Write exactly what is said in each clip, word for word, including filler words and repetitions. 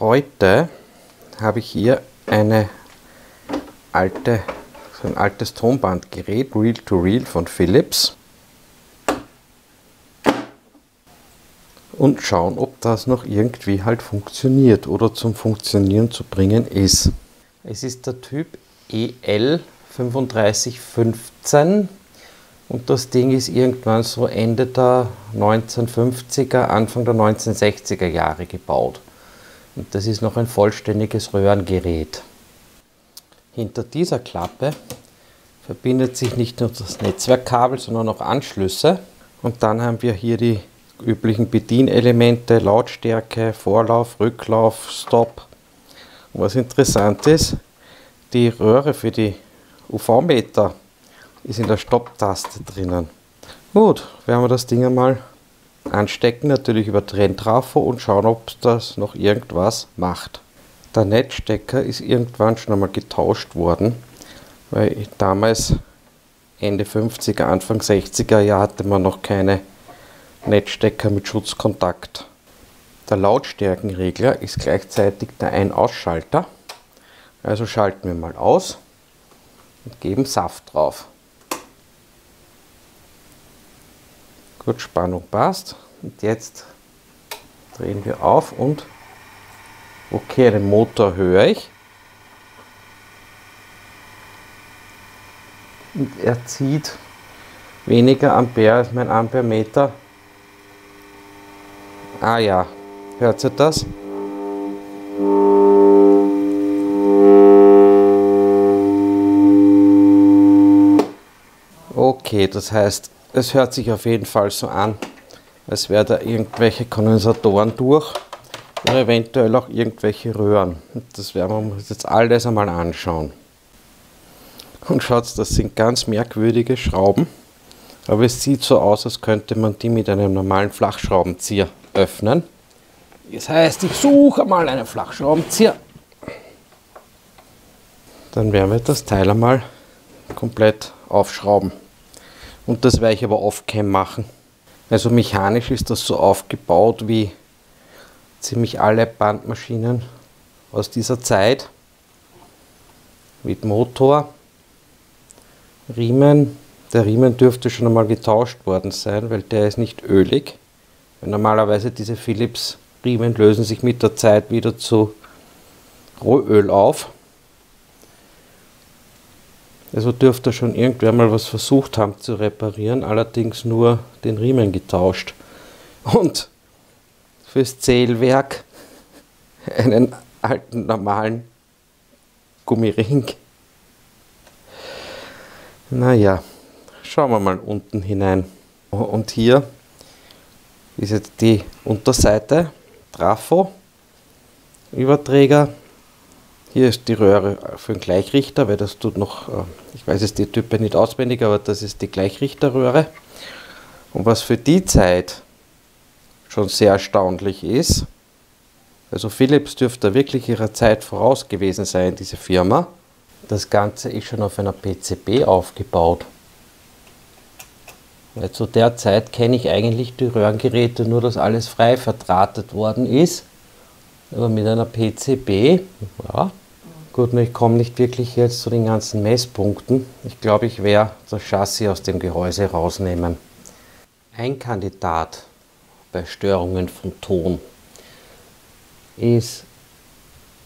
heute habe ich hier eine alte, so ein altes Tonbandgerät, Reel-to-Reel von Philips. Und schauen, ob das noch irgendwie halt funktioniert oder zum Funktionieren zu bringen ist. Es ist der Typ E L drei fünf eins fünf und das Ding ist irgendwann so Ende der neunzehnhundertfünfziger, Anfang der neunzehnhundertsechziger Jahre gebaut. Und das ist noch ein vollständiges Röhrengerät. Hinter dieser Klappe verbindet sich nicht nur das Netzwerkkabel, sondern auch Anschlüsse. Und dann haben wir hier die üblichen Bedienelemente, Lautstärke, Vorlauf, Rücklauf, Stop. Und was interessant ist, die Röhre für die U V-Meter ist in der Stopp-Taste drinnen. Gut, werden wir das Ding einmal anstecken, natürlich über Trenntrafo und schauen, ob das noch irgendwas macht. Der Netzstecker ist irgendwann schon einmal getauscht worden, weil damals Ende fünfziger, Anfang sechziger Jahre hatte man noch keine Netzstecker mit Schutzkontakt. Der Lautstärkenregler ist gleichzeitig der Ein-Ausschalter. Also schalten wir mal aus und geben Saft drauf. Gut, Spannung passt. Und jetzt drehen wir auf und okay, den Motor höre ich. Und er zieht weniger Ampere als mein Amperemeter. Ah ja, hört ihr das? Okay, das heißt, es hört sich auf jeden Fall so an, als wären da irgendwelche Kondensatoren durch oder eventuell auch irgendwelche Röhren. Das werden wir uns jetzt alles einmal anschauen. Und schaut, das sind ganz merkwürdige Schrauben, aber es sieht so aus, als könnte man die mit einem normalen Flachschraubenzieher öffnen. Das heißt, ich suche mal einen Flachschraubenzieher. Dann werden wir das Teil einmal komplett aufschrauben. Und das werde ich aber off-cam machen. Also mechanisch ist das so aufgebaut wie ziemlich alle Bandmaschinen aus dieser Zeit. Mit Motor, Riemen. Der Riemen dürfte schon einmal getauscht worden sein, weil der ist nicht ölig. Normalerweise diese Philips Riemen lösen sich mit der Zeit wieder zu Rohöl auf. Also dürfte schon irgendwer mal was versucht haben zu reparieren, allerdings nur den Riemen getauscht. Und fürs Zählwerk einen alten normalen Gummiring. Naja, schauen wir mal unten hinein. Und hier ist jetzt die Unterseite, Trafo, Überträger. Hier ist die Röhre für den Gleichrichter, weil das tut noch, ich weiß jetzt die Typen nicht auswendig, aber das ist die Gleichrichterröhre. Und was für die Zeit schon sehr erstaunlich ist, also Philips dürfte wirklich ihrer Zeit voraus gewesen sein, diese Firma. Das Ganze ist schon auf einer P C B aufgebaut. Weil zu der Zeit kenne ich eigentlich die Röhrengeräte, nur dass alles frei verdrahtet worden ist. Aber mit einer P C B, ja, gut, ich komme nicht wirklich jetzt zu den ganzen Messpunkten. Ich glaube, ich werde das Chassis aus dem Gehäuse rausnehmen. Ein Kandidat bei Störungen von Ton ist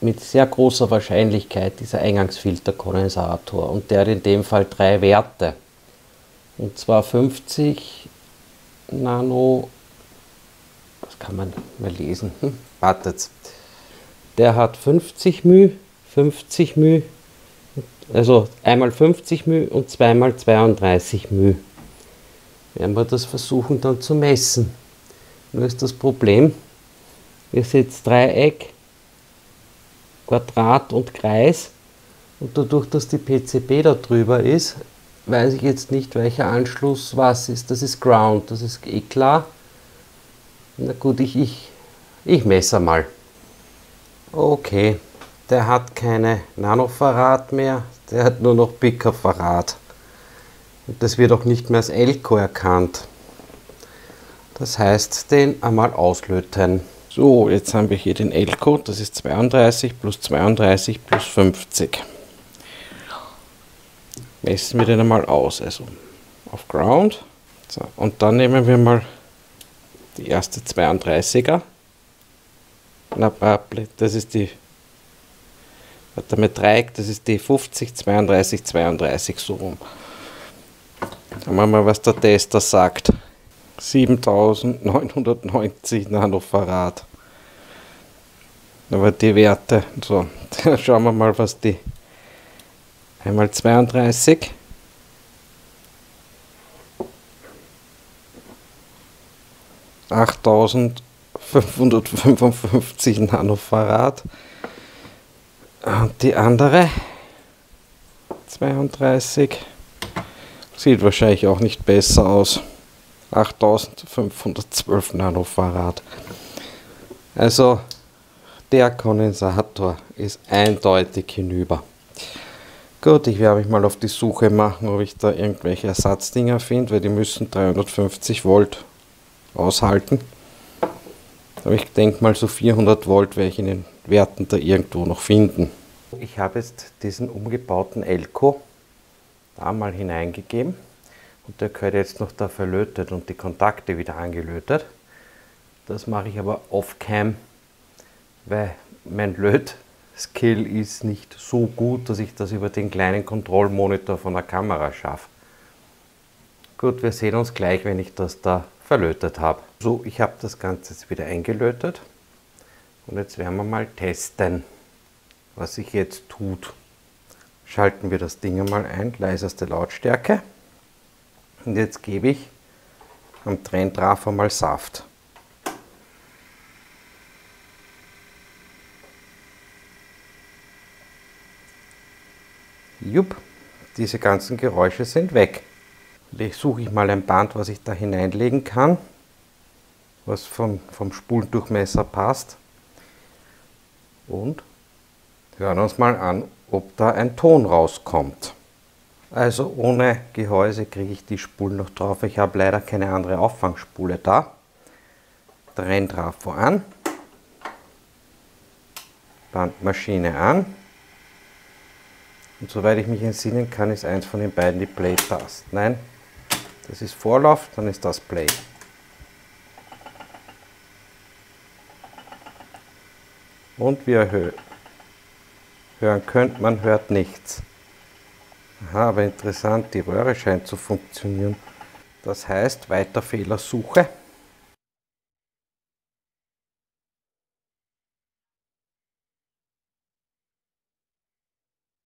mit sehr großer Wahrscheinlichkeit dieser Eingangsfilterkondensator und der hat in dem Fall drei Werte. Und zwar fünfzig Nano, das kann man mal lesen, hm, wartet, der hat fünfzig Mü, fünfzig Mü, also einmal fünfzig Mü und zweimal zweiunddreißig Mü. Werden wir das versuchen dann zu messen. Nur ist das Problem, wir sind jetzt Dreieck, Quadrat und Kreis und dadurch, dass die P C B da drüber ist, weiß ich jetzt nicht, welcher Anschluss was ist. Das ist Ground, das ist eh klar. Na gut, ich, ich, ich messe mal. Okay, der hat keine Nanofarad mehr, der hat nur noch Picofarad. Und das wird auch nicht mehr als Elko erkannt. Das heißt, den einmal auslöten. So, jetzt haben wir hier den Elko, das ist zweiunddreißig plus zweiunddreißig plus fünfzig. Messen wir den einmal aus, also auf Ground. So, und dann nehmen wir mal die erste zweiunddreißiger. Das ist die, warte, mit Dreieck, das ist die fünfzig, zweiunddreißig, zweiunddreißig, so rum. Dann machen wir mal, was der Tester sagt. siebentausendneunhundertneunzig Nanofarad. Aber die Werte, so, schauen wir mal, was die einmal zweiunddreißig. achttausendfünfhundertfünfundfünfzig Nanofarad. Und die andere zweiunddreißig sieht wahrscheinlich auch nicht besser aus. achttausendfünfhundertzwölf Nanofarad. Also der Kondensator ist eindeutig hinüber. Gut, ich werde mich mal auf die Suche machen, ob ich da irgendwelche Ersatzdinger finde, weil die müssen dreihundertfünfzig Volt aushalten. Aber ich denke mal, so vierhundert Volt werde ich in den Werten da irgendwo noch finden. Ich habe jetzt diesen umgebauten Elko da mal hineingegeben. Und der gehört jetzt noch da verlötet und die Kontakte wieder angelötet. Das mache ich aber off-cam, weil mein Löt-Skill ist nicht so gut, dass ich das über den kleinen Kontrollmonitor von der Kamera schaffe. Gut, wir sehen uns gleich, wenn ich das da verlötet habe. So, ich habe das Ganze jetzt wieder eingelötet. Und jetzt werden wir mal testen, was sich jetzt tut. Schalten wir das Ding einmal ein, leiseste Lautstärke. Und jetzt gebe ich am Trenntrafo mal Saft. Jupp, diese ganzen Geräusche sind weg. Jetzt suche ich mal ein Band, was ich da hineinlegen kann, was vom, vom Spuldurchmesser passt. Und hören uns mal an, ob da ein Ton rauskommt. Also ohne Gehäuse kriege ich die Spulen noch drauf. Ich habe leider keine andere Auffangspule da. Trenntrafo an. Bandmaschine an. Und soweit ich mich entsinnen kann, ist eins von den beiden die Play-Taste. Nein, das ist Vorlauf, dann ist das Play. Und wir erhöhen. Hören könnt, man hört nichts. Aha, aber interessant, die Röhre scheint zu funktionieren. Das heißt, weiter Fehlersuche.